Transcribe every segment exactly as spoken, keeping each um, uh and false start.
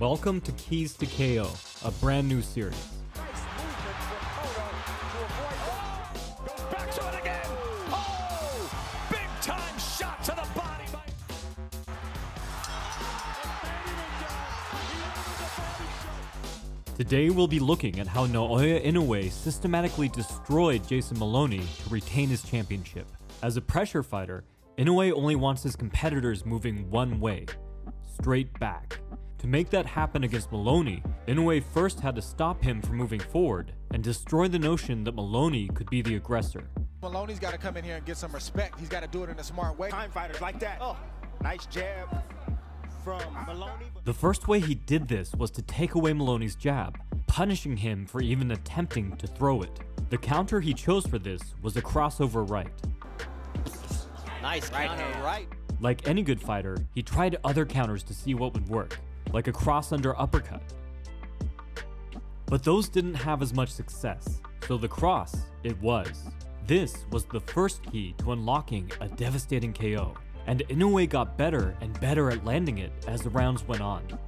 Welcome to Keys to K O, a brand new series. Nice movement from Odo to avoid that. Goes back to it again. Oh! Big time shot to the body by... Today we'll be looking at how Naoya Inoue systematically destroyed Jason Moloney to retain his championship. As a pressure fighter, Inoue only wants his competitors moving one way, straight back. To make that happen against Moloney, Inoue first had to stop him from moving forward and destroy the notion that Moloney could be the aggressor. Moloney's got to come in here and get some respect. He's got to do it in a smart way. Time fighters like that. Oh, nice jab from Moloney. The first way he did this was to take away Moloney's jab, punishing him for even attempting to throw it. The counter he chose for this was a crossover right. Nice counter right. Like any good fighter, he tried other counters to see what would work, like a cross-under uppercut. But those didn't have as much success, so the cross, it was. This was the first key to unlocking a devastating K O, and Inoue got better and better at landing it as the rounds went on. To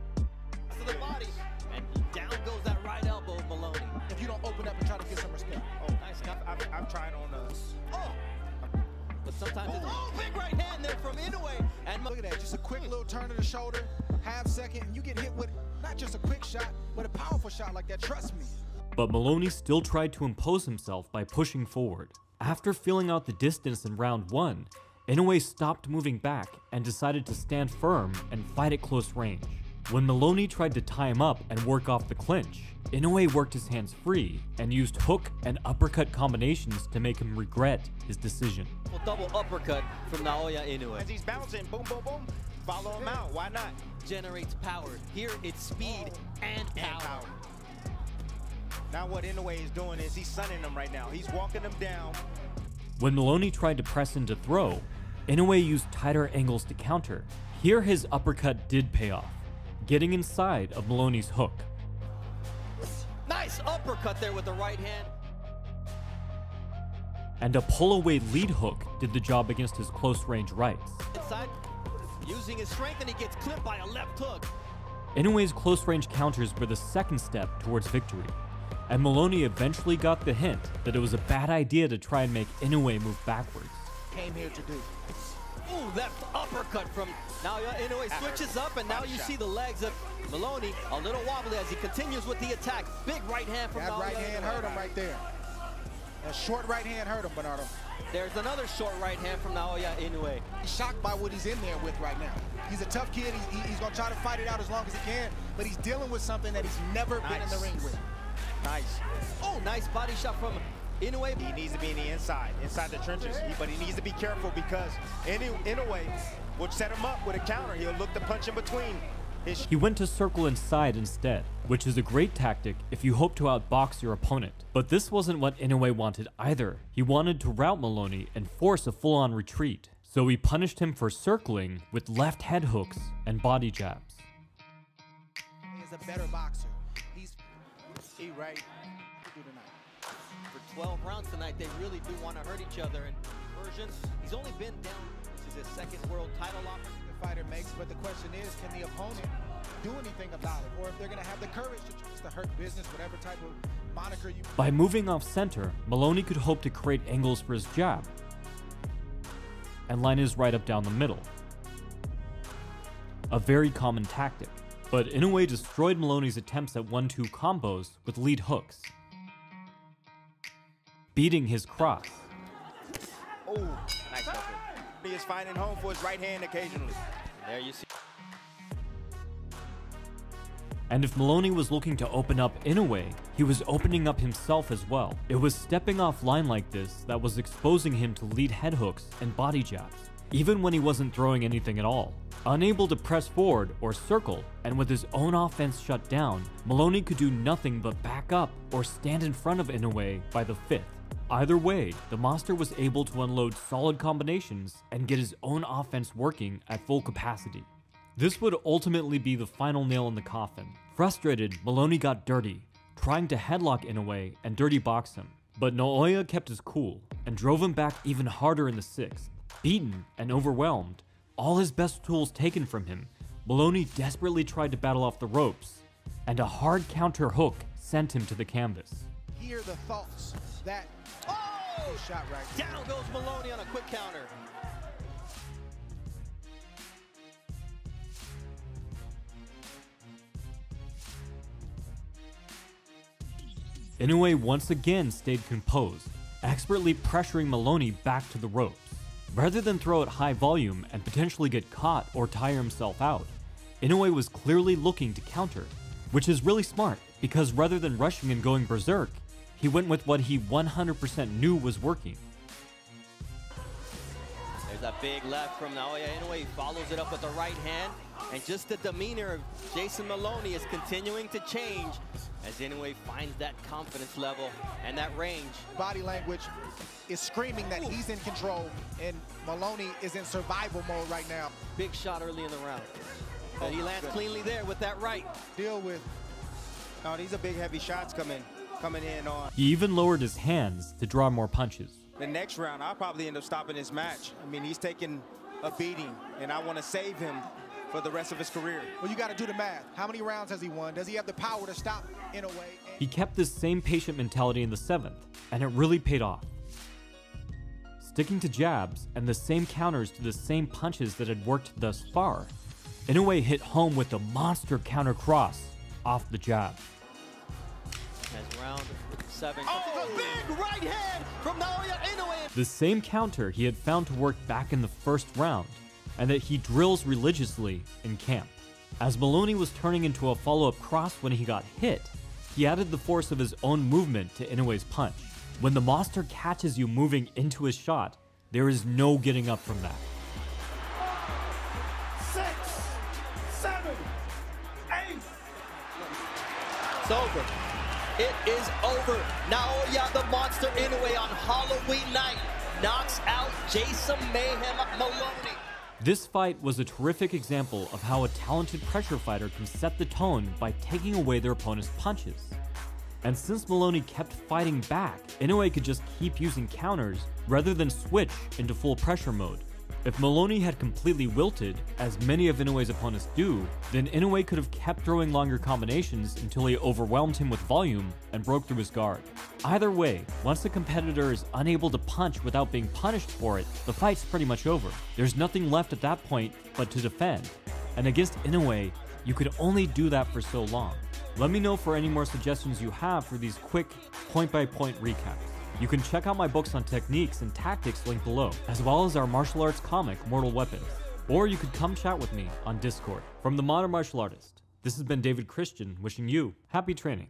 the body, and down goes that right elbow of Moloney. If you don't open up and try to get some respect. Oh, nice. I'm, I'm trying on us. Oh! But sometimes it's... Oh, big right hand there from Inoue. And look at that, just a quick little turn of the shoulder. Half second, and you get hit with not just a quick shot, but a powerful shot like that, trust me. But Moloney still tried to impose himself by pushing forward. After feeling out the distance in round one, Inoue stopped moving back and decided to stand firm and fight at close range. When Moloney tried to tie him up and work off the clinch, Inoue worked his hands free and used hook and uppercut combinations to make him regret his decision. Double uppercut from Naoya Inoue. As he's bouncing, boom, boom, boom. Follow him out, why not? Generates power. Here it's speed and power. And power. Now what Inoue is doing is he's sunning them right now. He's walking them down. When Moloney tried to press in to throw, Inoue used tighter angles to counter. Here his uppercut did pay off, getting inside of Moloney's hook. Nice uppercut there with the right hand. And a pull-away lead hook did the job against his close-range rights. Inside. Using his strength, and he gets clipped by a left hook. Inoue's close-range counters were the second step towards victory, and Moloney eventually got the hint that it was a bad idea to try and make Inoue move backwards. Came here to do. Ooh, left uppercut from Naoya Inoue switches up, and now you see the legs of Moloney a little wobbly as he continues with the attack. Big right hand from Naoya. That right hand hurt him right there. A short right hand hurt him, Bernardo. There's another short right hand from Naoya Inoue. He's shocked by what he's in there with right now. He's a tough kid. He's, he's going to try to fight it out as long as he can, but he's dealing with something that he's never nice. been in the ring with. Nice. Oh, nice body shot from Inoue. He needs to be in the inside, inside the trenches, he, but he needs to be careful because Inoue will set him up with a counter. He'll look to punch in between. His he went to circle inside instead, which is a great tactic if you hope to outbox your opponent. But this wasn't what Inoue wanted either. He wanted to rout Moloney and force a full-on retreat, so he punished him for circling with left head hooks and body jabs. He's a better boxer. He's he right do tonight. For twelve rounds tonight, they really do want to hurt each other. And versions, he's only been down. This is his second world title offer. Fighter makes, but the question is, can the opponent do anything about it, or if they're going to have the courage to choose the hurt business, whatever type of moniker you... By moving off center, Moloney could hope to create angles for his jab and line his right up down the middle. A very common tactic, but Inoue destroyed Moloney's attempts at one two combos with lead hooks, beating his cross. Oh, nice cover. He is finding home for his right hand occasionally. There you see. And if Moloney was looking to open up Inoue, he was opening up himself as well. It was stepping off line like this that was exposing him to lead head hooks and body jabs, even when he wasn't throwing anything at all. Unable to press forward or circle, and with his own offense shut down, Moloney could do nothing but back up or stand in front of Inoue by the fifth. Either way, the monster was able to unload solid combinations and get his own offense working at full capacity. This would ultimately be the final nail in the coffin. Frustrated, Moloney got dirty, trying to headlock Inoue and dirty box him. But Naoya kept his cool and drove him back even harder in the sixth. Beaten and overwhelmed, all his best tools taken from him, Moloney desperately tried to battle off the ropes, and a hard counter hook sent him to the canvas. Here are the thoughts that... Oh! Shot right there. Down goes Moloney on a quick counter. Inoue once again stayed composed, expertly pressuring Moloney back to the ropes. Rather than throw at high volume and potentially get caught or tire himself out, Inoue was clearly looking to counter, which is really smart because rather than rushing and going berserk, he went with what he one hundred percent knew was working. There's a big left from Naoya Inoue. He follows it up with the right hand, and just the demeanor of Jason Moloney is continuing to change as Inoue finds that confidence level and that range. Body language is screaming that he's in control, and Moloney is in survival mode right now. Big shot early in the round. And he lands cleanly there with that right. Deal with. No, these are big heavy shots coming, coming in on. He even lowered his hands to draw more punches. The next round, I'll probably end up stopping this match. I mean, he's taking a beating, and I want to save him for the rest of his career. Well, you got to do the math. How many rounds has he won? Does he have the power to stop Inoue? He kept this same patient mentality in the seventh, and it really paid off. Sticking to jabs and the same counters to the same punches that had worked thus far, Inoue hit home with a monster counter cross off the jab. As round seven. Oh, the big right hand from Naoya Inoue. The same counter he had found to work back in the first round, and that he drills religiously in camp. As Moloney was turning into a follow-up cross when he got hit, he added the force of his own movement to Inoue's punch. When the monster catches you moving into his shot, there is no getting up from that. Six, seven, eight. It's over. It is over. Naoya the Monster Inoue on Halloween night knocks out Jason Mayhem Moloney. This fight was a terrific example of how a talented pressure fighter can set the tone by taking away their opponent's punches. And since Moloney kept fighting back, Inoue could just keep using counters rather than switch into full pressure mode. If Moloney had completely wilted, as many of Inoue's opponents do, then Inoue could have kept throwing longer combinations until he overwhelmed him with volume and broke through his guard. Either way, once a competitor is unable to punch without being punished for it, the fight's pretty much over. There's nothing left at that point but to defend, and against Inoue, you could only do that for so long. Let me know for any more suggestions you have for these quick, point-by-point recaps. You can check out my books on techniques and tactics linked below, as well as our martial arts comic, Mortal Weapons. Or you could come chat with me on Discord. From The Modern Martial Artist, this has been David Christian wishing you happy training.